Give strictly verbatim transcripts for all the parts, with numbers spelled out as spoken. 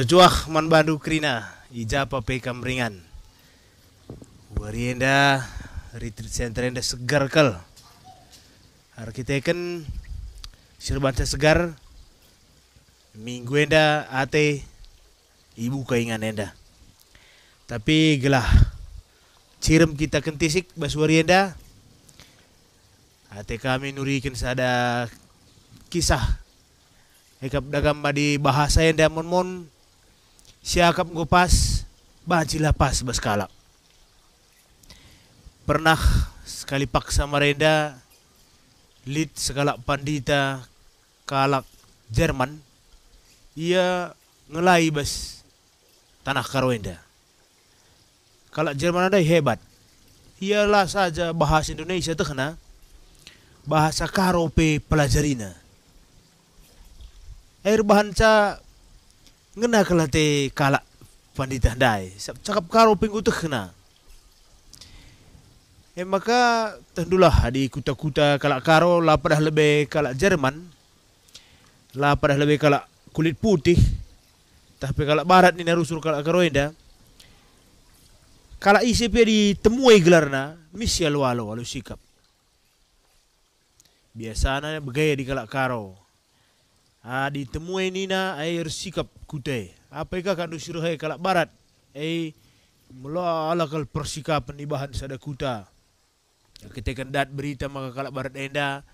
Terjuah manbadu krina ijapa pekam ringan warienda retreat center enda segar kal arkiteken sirbansa segar minggu enda ate ibu kaingan enda tapi gelah cirem kita kentisik bas warienda ate kami nurikin sada kisah ekap dagam di bahasa enda mon-mon siakap ngopas baji lapas baskala. Pernah sekali paksa marenda lid segala pandita kalak Jerman ia ngelai bas tanah karoenda. Kalak Jerman ada hebat. Ialah saja bahasa Indonesia tehna bahasa karope pelajarina. Air bahanca ngena kelate kalak pandita dai cakap karo penguteh kena eh maka tendulah di kuta-kuta kalak karo la padah lebih kalak Jerman la padah lebih kalak kulit putih tapi kalak barat ni narusur kalak karoenda kalak isip di temui gelarna misia lualo walau sikap biasanya begaya di kalak karo. Ah, ditemui nina air sikap kutai. Apakah kandu siruhai kalak barat? Eh, melalakal persikapan di bahan sada kuta. Kita kendat berita maka kalak barat enda,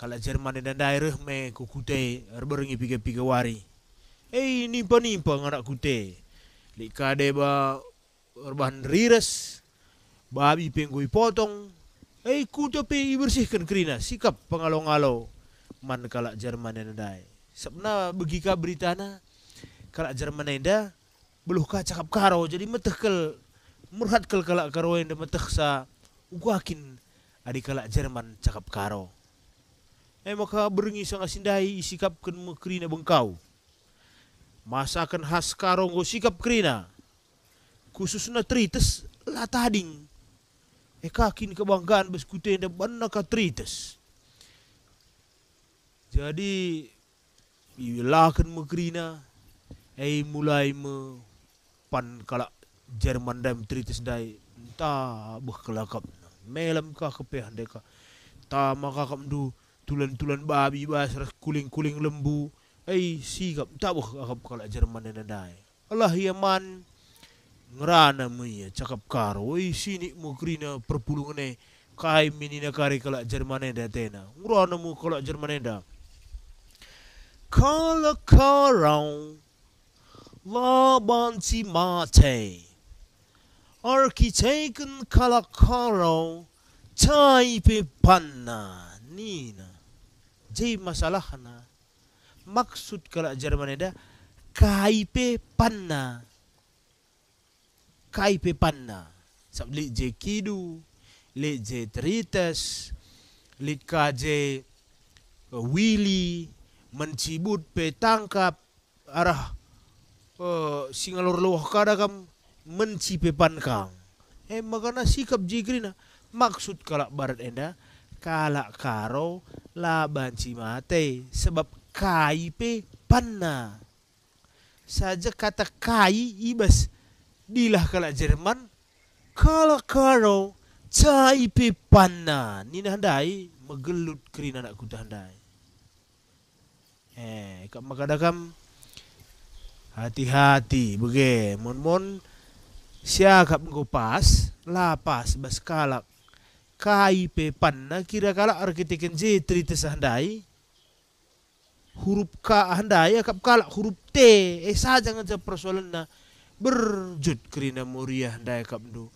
kalak Jerman enda daerah me kukutai berbengi piga-piga wari. Eh, nimpa-nimpa nganak kutai. Likade ba berbahan riras, babi penggui potong. Eh, kuta pe bersihkan kerina sikap pengalau-ngalau. Man kalak Jerman endai sebna begika beritana kalak Jerman enda beluh ka cakap karo jadi metehkel murhat kel kalak karo enda meteh sa uguakin adi kalak Jerman cakap karo eh maka berengi sang asindai sikap ken mekrina bengkau masakan khas karo nggo sikap krina khususna trites latading eh kakin kebanggaan beskute enda banna ka trites. Jadi ilakan mekrina ai mulai me pan kalak Jerman dam tritis dai ta bah kelakap melam ka kepeh deka ta maka kamdu tulan-tulan babi bas kuling-kuling lembu ai sikap ta bah akap kalak Jerman dai Allah yaman ngrana me cakap karo ai sini mekrina perpulungane kai minina kari kalak Jerman da tena ngrana mu kalak Jerman da kalak karo laban si mate arkiteken kalak karo taipe panna nina jei masalahna maksud kalak Jerman da kaipe panna kaipe panna sabli je kidu le je tritas lit kaje wili mencibut petangkap arah uh, singalur luah kadakam mencipepan kang eh makana sikap jigrina maksud kalak barat enda kalak karo laban cimate sebab kai pe panna saja kata kai ibas dilah kalak Jerman kalak karo cai pe panna nina handai megelut kerina nak kuta handai. Eh, kak makadakam hati-hati bege mon-mon siakap ngopas lapas bas kalak kai pe panna kira kalak arkiteken je trites handai huruf ka handai akap kalak huruf t eh saja ngaja persoalanna berjud kerina muriah handai kapdu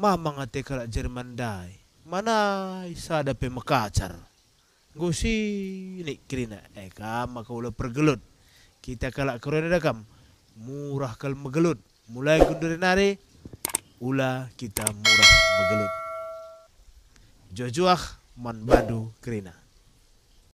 mamang ate kalak Jerman dai mana isada pe makacar gosi lik kerina eh kama kaula pergelut kita kalak kerana dakam murah kal megelut mulai kundurinare ulah kita murah megelut jojuah man badu kerina.